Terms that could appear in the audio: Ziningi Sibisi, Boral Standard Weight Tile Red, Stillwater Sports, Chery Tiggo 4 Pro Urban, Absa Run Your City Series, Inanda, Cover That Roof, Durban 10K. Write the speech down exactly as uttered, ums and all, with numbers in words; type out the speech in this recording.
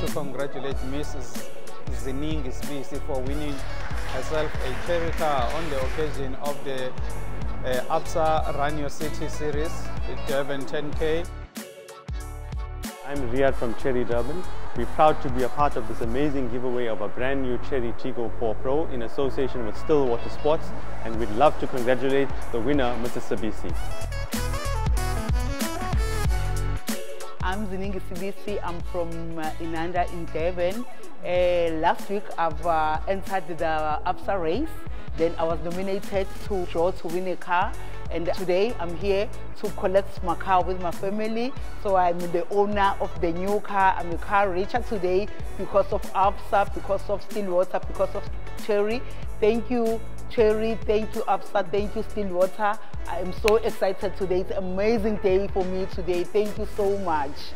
to congratulate Missus Ziningi Sibisi for winning herself a Chery car on the occasion of the uh, Absa Run Your City Series, the Durban ten K. I'm Riyad from Chery Durban. We're proud to be a part of this amazing giveaway of a brand new Chery Tiggo four Pro in association with Stillwater Sports, and we'd love to congratulate the winner, Missus Sibisi. I'm Ziningi Sibisi. I'm from uh, Inanda in Durban. Uh, last week I've uh, entered the Absa race. Then I was nominated to draw to win a car. And today I'm here to collect my car with my family. So I'm the owner of the new car. I'm a car richer today because of Absa, because of Stillwater, because of Chery. Thank you, Chery. Thank you, Absa. Thank you, Stillwater. I'm so excited today. It's an amazing day for me today. Thank you so much.